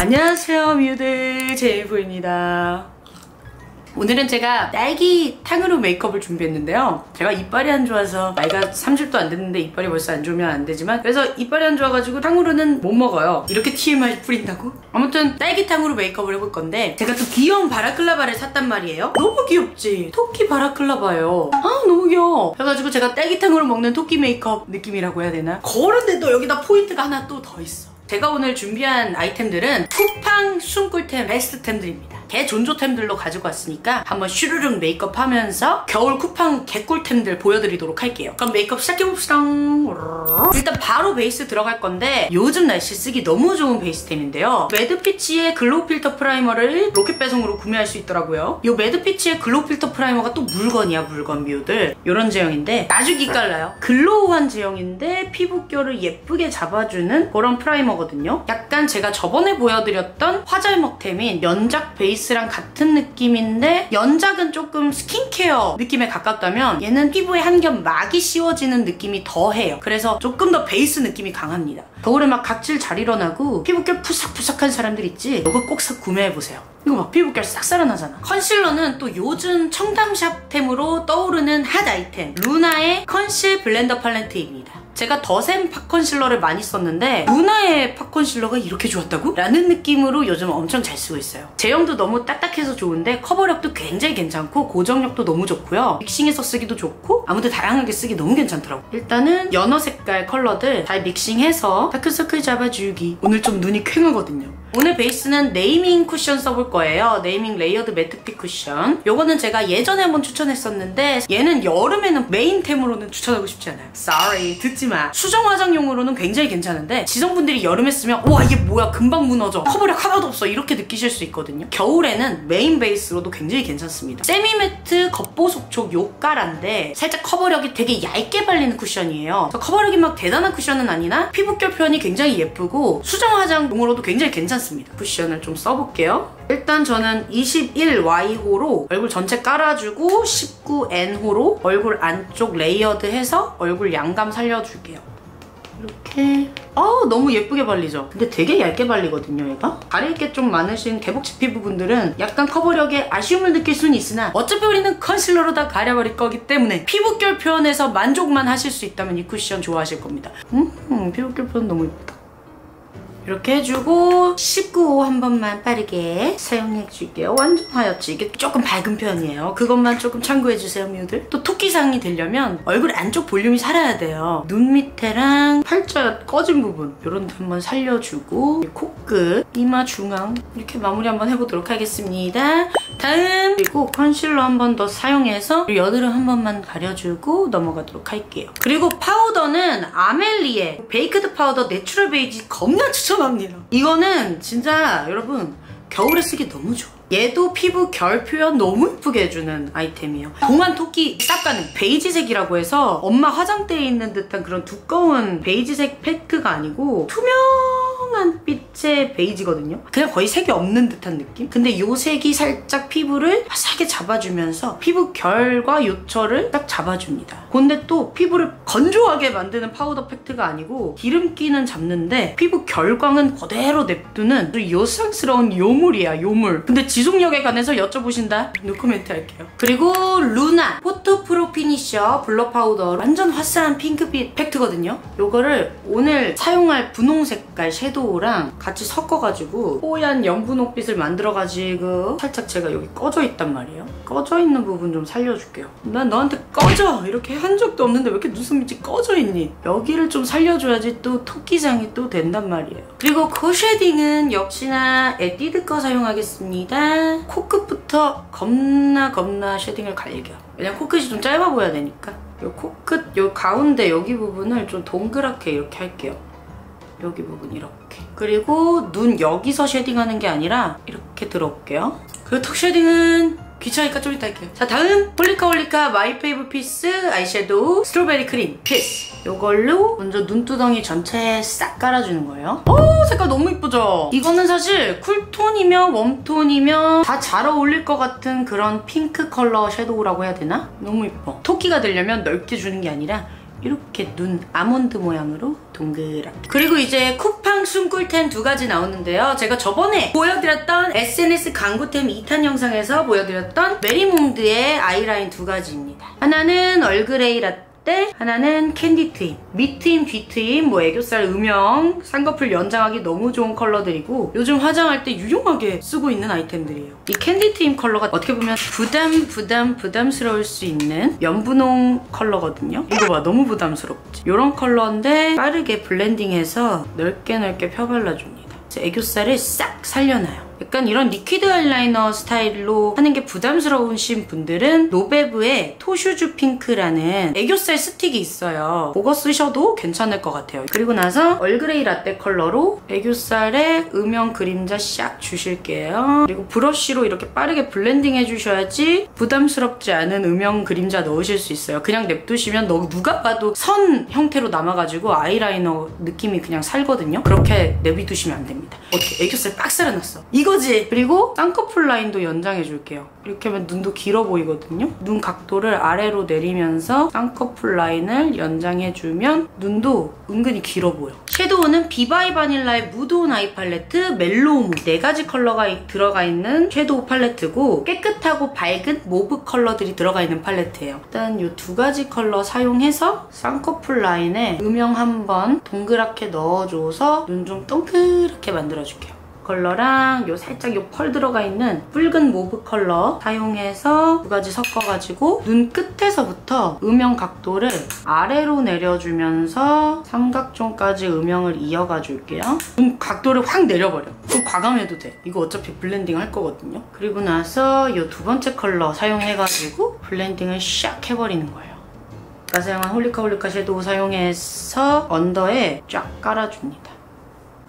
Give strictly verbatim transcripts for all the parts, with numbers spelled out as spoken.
안녕하세요, 미우들, 제이브입니다. 오늘은 제가 딸기탕으로 메이크업을 준비했는데요, 제가 이빨이 안 좋아서 나이가 삼십도 안 됐는데 이빨이 벌써 안 좋으면 안 되지만, 그래서 이빨이 안 좋아가지고 탕으로는 못 먹어요. 이렇게 티엠아이 뿌린다고? 아무튼 딸기탕으로 메이크업을 해볼 건데, 제가 또 귀여운 바라클라바를 샀단 말이에요. 너무 귀엽지? 토끼 바라클라바예요. 아, 너무 귀여워. 그래가지고 제가 딸기탕으로 먹는 토끼 메이크업 느낌이라고 해야 되나? 그런데 또 여기다 포인트가 하나 또 더 있어. 제가 오늘 준비한 아이템들은 쿠팡 숨꿀템 베스트템들입니다. 개존조템들로 가지고 왔으니까 한번 슈르륵 메이크업 하면서 겨울 쿠팡 개꿀템들 보여드리도록 할게요. 그럼 메이크업 시작해봅시다. 일단 바로 베이스 들어갈 건데, 요즘 날씨 쓰기 너무 좋은 베이스템인데요, 매드피치의 글로우 필터 프라이머를 로켓 배송으로 구매할 수 있더라고요. 요 매드피치의 글로우 필터 프라이머가 또 물건이야, 물건 미우들. 요런 제형인데 아주 기깔나요. 글로우한 제형인데 피부결을 예쁘게 잡아주는 그런 프라이머 거든요. 약간 제가 저번에 보여드렸던 화잘먹템인 연작 베이스랑 같은 느낌인데, 연작은 조금 스킨케어 느낌에 가깝다면 얘는 피부에 한 겹 막이 씌워지는 느낌이 더해요. 그래서 조금 더 베이스 느낌이 강합니다. 겨울에 막 각질 잘 일어나고 피부결 푸삭푸삭한 사람들 있지? 이거 꼭 사 구매해보세요. 이거 막 피부결 싹 살아나잖아. 컨실러는 또 요즘 청담샵템으로 떠오르는 핫 아이템, 루나의 컨실 블렌더 팔레트입니다. 제가 더샘 팟 컨실러를 많이 썼는데, 루나의 팟 컨실러가 이렇게 좋았다고? 라는 느낌으로 요즘 엄청 잘 쓰고 있어요. 제형도 너무 딱딱해서 좋은데 커버력도 굉장히 괜찮고 고정력도 너무 좋고요, 믹싱해서 쓰기도 좋고 아무튼 다양하게 쓰기 너무 괜찮더라고. 일단은 연어 색깔 컬러들 잘 믹싱해서 다크서클 잡아주기. 오늘 좀 눈이 퀭하거든요. 오늘 베이스는 네이밍 쿠션 써볼 거예요. 네이밍 레이어드 매트핏 쿠션. 요거는 제가 예전에 한번 추천했었는데, 얘는 여름에는 메인템으로는 추천하고 싶지 않아요. Sorry, 듣지마. 수정 화장용으로는 굉장히 괜찮은데, 지성분들이 여름에 쓰면 와, 이게 뭐야, 금방 무너져, 커버력 하나도 없어, 이렇게 느끼실 수 있거든요. 겨울에는 메인 베이스로도 굉장히 괜찮습니다. 세미매트 겉보속촉 요까란데 살짝 커버력이 되게 얇게 발리는 쿠션이에요. 커버력이 막 대단한 쿠션은 아니나 피부결 표현이 굉장히 예쁘고 수정 화장용으로도 굉장히 괜찮습니다. 쿠션을 좀 써볼게요. 일단 저는 이십일 와이호로 얼굴 전체 깔아주고 십구 엔호로 얼굴 안쪽 레이어드해서 얼굴 양감 살려줄게요. 이렇게. 아, 너무 예쁘게 발리죠? 근데 되게 얇게 발리거든요, 얘가? 가릴게 좀 많으신 개복치 피부분들은 약간 커버력에 아쉬움을 느낄 수는 있으나, 어차피 우리는 컨실러로 다 가려버릴 거기 때문에 피부결 표현에서 만족만 하실 수 있다면 이 쿠션 좋아하실 겁니다. 음, 피부결 표현 너무 예쁘다. 이렇게 해주고 십구 호 한 번만 빠르게 사용해줄게요. 완전 하얗지? 이게 조금 밝은 편이에요. 그것만 조금 참고해주세요, 미우들. 또 토끼상이 되려면 얼굴 안쪽 볼륨이 살아야 돼요. 눈 밑에랑 팔자 꺼진 부분 이런 데 한번 살려주고, 코끝, 이마 중앙 이렇게 마무리 한번 해보도록 하겠습니다. 다음! 그리고 컨실러 한 번 더 사용해서 여드름 한 번만 가려주고 넘어가도록 할게요. 그리고 파우더는 아멜리의 베이크드 파우더 내추럴 베이지 겁나 추천 합니다. 이거는 진짜 여러분 겨울에 쓰기 너무 좋아. 얘도 피부 결 표현 너무 예쁘게 해주는 아이템이에요. 동안 토끼 싹 가는 베이지색이라고 해서 엄마 화장대에 있는 듯한 그런 두꺼운 베이지색 팩트가 아니고 투명한 빛의 베이지거든요. 그냥 거의 색이 없는 듯한 느낌? 근데 요 색이 살짝 피부를 화사하게 잡아주면서 피부 결과 요철을 딱 잡아줍니다. 근데 또 피부를 건조하게 만드는 파우더 팩트가 아니고 기름기는 잡는데 피부 결광은 그대로 냅두는 요상스러운 요물이야, 요물. 근데 지속력에 관해서 여쭤보신다? 노코멘트 할게요. 그리고 루나 포토 프로 피니셔 블러 파우더, 완전 화사한 핑크빛 팩트거든요. 요거를 오늘 사용할 분홍 색깔 섀도우랑 같이 섞어가지고 뽀얀 연분홍빛을 만들어가지고 살짝 제가 여기 꺼져 있단 말이에요. 꺼져 있는 부분 좀 살려줄게요. 난 너한테 꺼져! 이렇게 한 적도 없는데 왜 이렇게 눈썹 밑이 꺼져 있니? 여기를 좀 살려줘야지 또 토끼장이 또 된단 말이에요. 그리고 코 쉐딩은 역시나 에뛰드 거 사용하겠습니다. 코끝부터 겁나 겁나 쉐딩을 갈겨. 왜냐면 코끝이 좀 짧아 보여야 되니까. 요 코끝 요 가운데 여기 부분을 좀 동그랗게 이렇게 할게요. 여기 부분 이렇게. 그리고 눈 여기서 쉐딩하는 게 아니라 이렇게 들어올게요. 그리고 턱 쉐딩은 귀찮으니까 좀 이따 할게요. 자, 다음 홀리카홀리카 마이 페이브 피스 아이섀도우 스트로베리 크림 피스. 요걸로 먼저 눈두덩이 전체에 싹 깔아주는 거예요. 오, 색깔 너무 이쁘죠? 이거는 사실 쿨톤이며 웜톤이며 다 잘 어울릴 것 같은 그런 핑크 컬러 섀도우라고 해야 되나? 너무 이뻐. 토끼가 되려면 넓게 주는 게 아니라 이렇게 눈 아몬드 모양으로 동그랗게. 그리고 이제 쿠팡 쑨꿀템 두 가지 나오는데요, 제가 저번에 보여드렸던 에스엔에스 광고템 이 탄 영상에서 보여드렸던 메리몬드의 아이라인 두 가지입니다. 하나는 얼그레이 라떼, 하나는 캔디 트임, 밑트임, 뒤트임, 뭐 애교살, 음영, 쌍꺼풀 연장하기 너무 좋은 컬러들이고 요즘 화장할 때 유용하게 쓰고 있는 아이템들이에요. 이 캔디 트임 컬러가 어떻게 보면 부담, 부담, 부담스러울 수 있는 연분홍 컬러거든요. 이거 봐, 너무 부담스럽지? 이런 컬러인데 빠르게 블렌딩해서 넓게 넓게 펴발라줍니다. 애교살을 싹 살려놔요. 약간 이런 리퀴드 아이라이너 스타일로 하는 게 부담스러우신 분들은 노베브의 토슈즈 핑크라는 애교살 스틱이 있어요. 그거 쓰셔도 괜찮을 것 같아요. 그리고 나서 얼그레이 라떼 컬러로 애교살에 음영 그림자 샥 주실게요. 그리고 브러쉬로 이렇게 빠르게 블렌딩 해주셔야지 부담스럽지 않은 음영 그림자 넣으실 수 있어요. 그냥 냅두시면 너 누가 봐도 선 형태로 남아가지고 아이라이너 느낌이 그냥 살거든요. 그렇게 내비두시면 안 됩니다. 어떻게 애교살 빡 살아났어, 이거지! 그리고 쌍꺼풀 라인도 연장해줄게요. 이렇게 하면 눈도 길어 보이거든요. 눈 각도를 아래로 내리면서 쌍꺼풀 라인을 연장해주면 눈도 은근히 길어 보여. 섀도우는 비바이 바닐라의 무드온 아이 팔레트, 멜로우 네 가지 컬러가 들어가 있는 섀도우 팔레트고 깨끗하고 밝은 모브 컬러들이 들어가 있는 팔레트예요. 일단 이 두 가지 컬러 사용해서 쌍꺼풀 라인에 음영 한번 동그랗게 넣어줘서 눈 좀 동그랗게 만들어줄게요. 컬러랑 요 살짝 요 펄 들어가 있는 붉은 모브 컬러 사용해서 두 가지 섞어가지고 눈 끝에서부터 음영 각도를 아래로 내려주면서 삼각존까지 음영을 이어가 줄게요. 눈 각도를 확 내려버려. 좀 과감해도 돼. 이거 어차피 블렌딩 할 거거든요. 그리고 나서 요 두 번째 컬러 사용해가지고 블렌딩을 샥 해버리는 거예요. 아까 사용한 홀리카홀리카 섀도우 사용해서 언더에 쫙 깔아줍니다.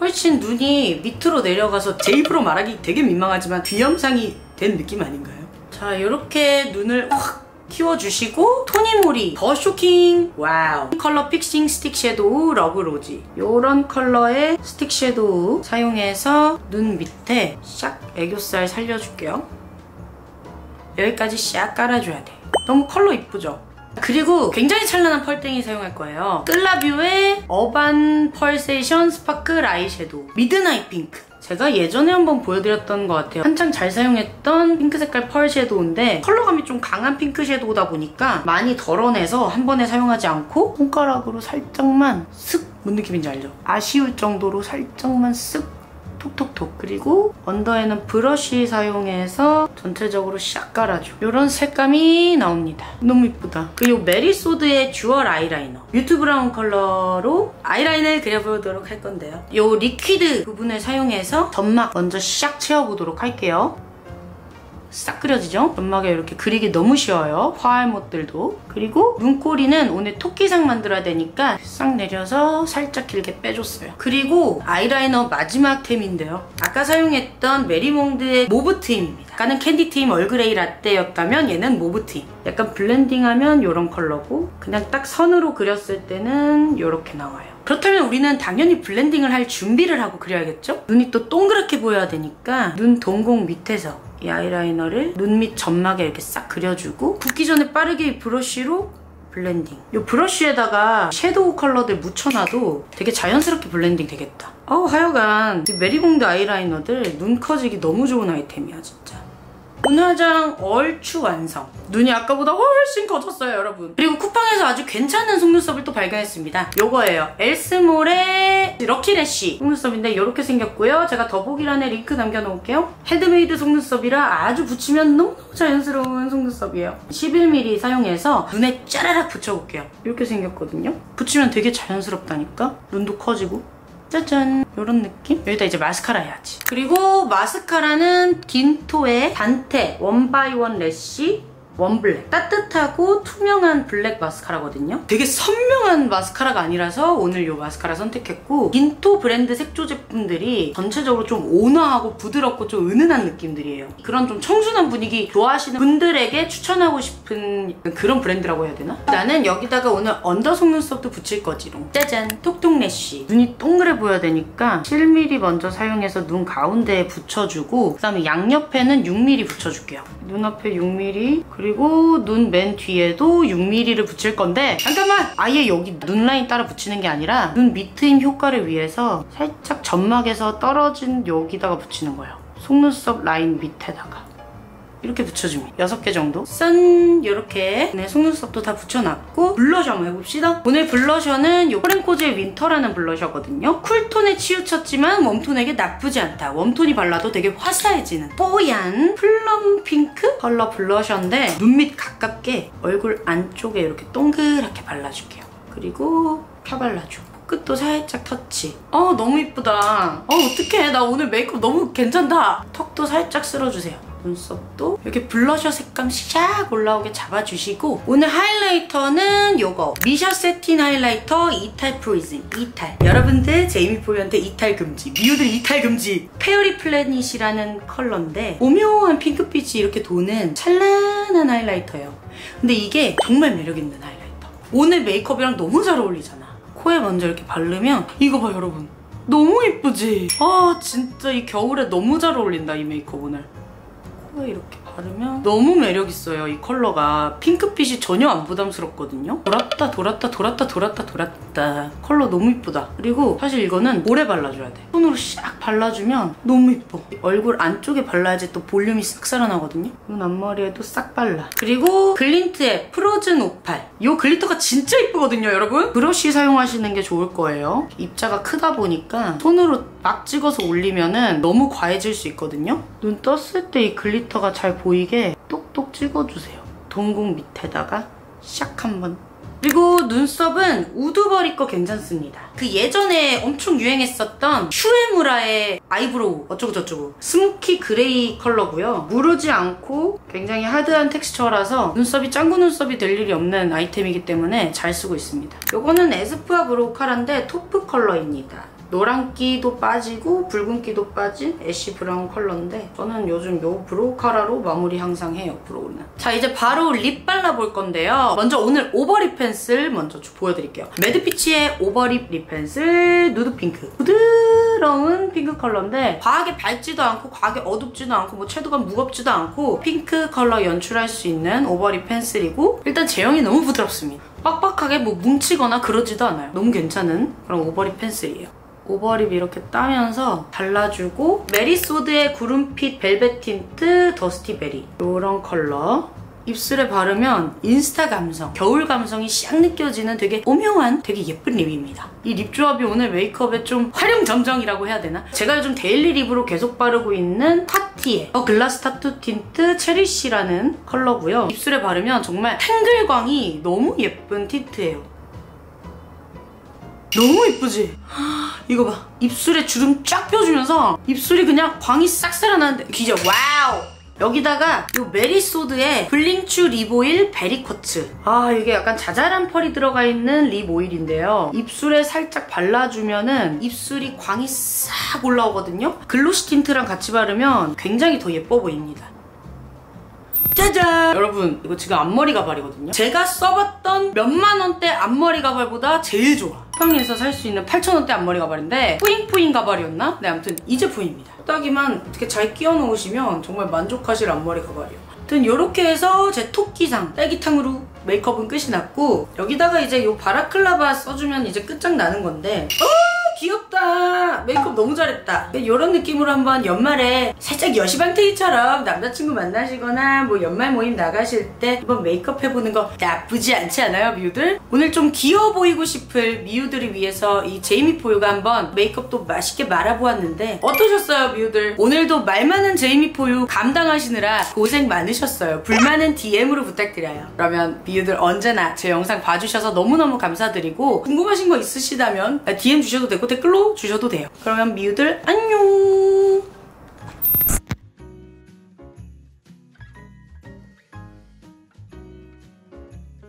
훨씬 눈이 밑으로 내려가서 제 입으로 말하기 되게 민망하지만 귀염상이 된 느낌 아닌가요? 자, 이렇게 눈을 확 키워주시고 토니모리 더 쇼킹 와우 컬러 픽싱 스틱 섀도우 러브로지 요런 컬러의 스틱 섀도우 사용해서 눈 밑에 샥 애교살 살려줄게요. 여기까지 샥 깔아줘야 돼. 너무 컬러 이쁘죠? 그리고 굉장히 찬란한 펄땡이 사용할 거예요. 뜰라뷰의 어반 펄 세션 스파클 아이섀도우 미드나잇 핑크, 제가 예전에 한번 보여드렸던 것 같아요. 한창 잘 사용했던 핑크 색깔 펄 섀도우인데 컬러감이 좀 강한 핑크 섀도우다 보니까 많이 덜어내서 한 번에 사용하지 않고 손가락으로 살짝만 쓱, 뭔 느낌인지 알죠? 아쉬울 정도로 살짝만 쓱 톡톡톡. 그리고 언더에는 브러쉬 사용해서 전체적으로 샥 깔아줘. 이런 색감이 나옵니다. 너무 이쁘다. 그리고 메리소드의 듀얼 아이라이너 뮤트 브라운 컬러로 아이라인을 그려보도록 할 건데요, 이 리퀴드 부분을 사용해서 점막 먼저 샥 채워보도록 할게요. 싹 그려지죠? 점막에 이렇게 그리기 너무 쉬워요. 화알못들도. 그리고 눈꼬리는 오늘 토끼상 만들어야 되니까 싹 내려서 살짝 길게 빼줬어요. 그리고 아이라이너 마지막 템인데요, 아까 사용했던 메리몽드의 모브 트임입니다. 아까는 캔디 트임 얼그레이 라떼였다면 얘는 모브 트임. 약간 블렌딩하면 이런 컬러고 그냥 딱 선으로 그렸을 때는 이렇게 나와요. 그렇다면 우리는 당연히 블렌딩을 할 준비를 하고 그려야겠죠? 눈이 또 동그랗게 보여야 되니까 눈 동공 밑에서 이 아이라이너를 눈 밑 점막에 이렇게 싹 그려주고 붓기 전에 빠르게 브러쉬로 블렌딩. 이 브러쉬에다가 섀도우 컬러들 묻혀놔도 되게 자연스럽게 블렌딩 되겠다. 어우, 하여간 이 메리몽드 아이라이너들 눈 커지기 너무 좋은 아이템이야 진짜. 눈 화장 얼추 완성. 눈이 아까보다 훨씬 커졌어요 여러분. 그리고 쿠팡에서 아주 괜찮은 속눈썹을 또 발견했습니다. 요거예요. 엘스몰의 럭키래쉬 속눈썹인데 이렇게 생겼고요. 제가 더보기란에 링크 남겨놓을게요. 헤드메이드 속눈썹이라 아주 붙이면 너무 자연스러운 속눈썹이에요. 십일 밀리미터 사용해서 눈에 짜라락 붙여볼게요. 이렇게 생겼거든요. 붙이면 되게 자연스럽다니까. 눈도 커지고 짜잔 요런 느낌? 여기다 이제 마스카라 해야지. 그리고 마스카라는 딘토의 단테 원바이원 래쉬 원블랙. 따뜻하고 투명한 블랙 마스카라거든요. 되게 선명한 마스카라가 아니라서 오늘 이 마스카라 선택했고 딘토 브랜드 색조 제품들이 전체적으로 좀 온화하고 부드럽고 좀 은은한 느낌들이에요. 그런 좀 청순한 분위기 좋아하시는 분들에게 추천하고 싶은 그런 브랜드라고 해야 되나? 나는 여기다가 오늘 언더 속눈썹도 붙일 거지롱. 짜잔 톡톡 래쉬. 눈이 동그래 보여야 되니까 칠 밀리미터 먼저 사용해서 눈 가운데에 붙여주고 그 다음에 양옆에는 육 밀리미터 붙여줄게요. 눈앞에 육 밀리미터 그리고 그리고 눈 맨 뒤에도 육 밀리미터를 붙일 건데, 잠깐만! 아예 여기 눈 라인 따라 붙이는 게 아니라 눈 밑트임 효과를 위해서 살짝 점막에서 떨어진 여기다가 붙이는 거예요. 속눈썹 라인 밑에다가 이렇게 붙여줍니다. 여섯 개 정도. 짠! 이렇게 네, 속눈썹도 다 붙여놨고 블러셔 한번 해봅시다. 오늘 블러셔는 요 프랭코즈의 윈터라는 블러셔거든요. 쿨톤에 치우쳤지만 웜톤에게 나쁘지 않다. 웜톤이 발라도 되게 화사해지는 뽀얀 플럼 핑크 컬러 블러셔인데 눈 밑 가깝게 얼굴 안쪽에 이렇게 동그랗게 발라줄게요. 그리고 펴발라줘. 끝도 살짝 터치. 어 너무 이쁘다. 어 어떡해, 나 오늘 메이크업 너무 괜찮다. 턱도 살짝 쓸어주세요. 눈썹도 이렇게 블러셔 색감 샥 올라오게 잡아주시고, 오늘 하이라이터는 요거 미샤 세틴 하이라이터 이탈 프리즘 이탈. 여러분들 제이미포유한테 이탈 금지, 미우들 이탈 금지. 페어리 플래닛이라는 컬러인데 오묘한 핑크빛이 이렇게 도는 찬란한 하이라이터예요. 근데 이게 정말 매력있는 하이라이터. 오늘 메이크업이랑 너무 잘 어울리잖아. 코에 먼저 이렇게 바르면 이거 봐 여러분, 너무 예쁘지? 아 진짜 이 겨울에 너무 잘 어울린다 이 메이크업. 오늘 이렇게 바르면 너무 매력있어요. 이 컬러가 핑크빛이 전혀 안 부담스럽거든요. 돌았다 돌았다 돌았다 돌았다 돌았다. 컬러 너무 이쁘다. 그리고 사실 이거는 오래 발라줘야 돼. 손으로 샥 발라주면 너무 이뻐. 얼굴 안쪽에 발라야지 또 볼륨이 싹 살아나거든요. 눈 앞머리에도 싹 발라. 그리고 글린트의 프로즌 오팔. 이 글리터가 진짜 이쁘거든요 여러분. 브러쉬 사용하시는 게 좋을 거예요. 입자가 크다 보니까 손으로 막 찍어서 올리면은 너무 과해질 수 있거든요. 눈 떴을 때 이 글리터 글리터가 잘 보이게 똑똑 찍어주세요. 동공 밑에다가 샥 한번. 그리고 눈썹은 우드버리 거 괜찮습니다. 그 예전에 엄청 유행했었던 슈에무라의 아이브로우 어쩌고저쩌고 스모키 그레이 컬러고요. 무르지 않고 굉장히 하드한 텍스처라서 눈썹이 짱구 눈썹이 될 일이 없는 아이템이기 때문에 잘 쓰고 있습니다. 요거는 에스쁘아 브로우 카라인데 토프 컬러입니다. 노란기도 빠지고 붉은기도 빠진 애쉬 브라운 컬러인데 저는 요즘 요 브로우 카라로 마무리 항상 해요, 브로우는. 자, 이제 바로 립 발라볼 건데요. 먼저 오늘 오버립 펜슬 먼저 보여드릴게요. 매드피치의 오버립 립 펜슬 누드 핑크. 부드러운 핑크 컬러인데 과하게 밝지도 않고 과하게 어둡지도 않고 뭐 채도가 무겁지도 않고 핑크 컬러 연출할 수 있는 오버립 펜슬이고 일단 제형이 너무 부드럽습니다. 빡빡하게 뭐 뭉치거나 그러지도 않아요. 너무 괜찮은 그런 오버립 펜슬이에요. 오버립 이렇게 따면서 발라주고 메리소드의 구름빛 벨벳 틴트 더스티베리 이런 컬러 입술에 바르면 인스타 감성, 겨울 감성이 샥 느껴지는 되게 오묘한 되게 예쁜 립입니다. 이 립 조합이 오늘 메이크업의 좀 화룡점정이라고 해야 되나? 제가 요즘 데일리 립으로 계속 바르고 있는 파티의 글라스 타투 틴트 체리쉬라는 컬러고요. 입술에 바르면 정말 탱글광이 너무 예쁜 틴트예요. 너무 예쁘지? 이거 봐. 입술에 주름 쫙 펴주면서 입술이 그냥 광이 싹 살아나는데 기자 와우! 여기다가 이 메리소드의 블링추 립오일 베리커츠. 아 이게 약간 자잘한 펄이 들어가 있는 립오일인데요. 입술에 살짝 발라주면은 입술이 광이 싹 올라오거든요. 글로시 틴트랑 같이 바르면 굉장히 더 예뻐 보입니다. 짜잔! 여러분 이거 지금 앞머리 가발이거든요. 제가 써봤던 몇만 원대 앞머리 가발보다 제일 좋아. 쿠팡에서 살 수 있는 팔천 원대 앞머리 가발인데 뿌잉뿌잉 가발이었나? 네 아무튼 이제 보입니다. 딱이만 어떻게 잘 끼워 놓으시면 정말 만족하실 앞머리 가발이에요. 아무튼 이렇게 해서 제 토끼상 딸기탕으로 메이크업은 끝이 났고 여기다가 이제 이 바라클라바 써주면 이제 끝장나는 건데 오! 귀엽다! 메이크업 너무 잘했다. 이런 느낌으로 한번 연말에 살짝 여시방태기처럼 남자친구 만나시거나 뭐 연말 모임 나가실 때 한번 메이크업 해보는 거 나쁘지 않지 않아요 미우들? 오늘 좀 귀여워 보이고 싶을 미우들을 위해서 이 제이미포유가 한번 메이크업도 맛있게 말아보았는데 어떠셨어요 미우들? 오늘도 말 많은 제이미포유 감당하시느라 고생 많으셨어요. 불만은 디엠으로 부탁드려요. 그러면 미우들 언제나 제 영상 봐주셔서 너무너무 감사드리고 궁금하신 거 있으시다면 디엠 주셔도 되고 댓글로 주셔도 돼요. 그러면 미우들 안녕!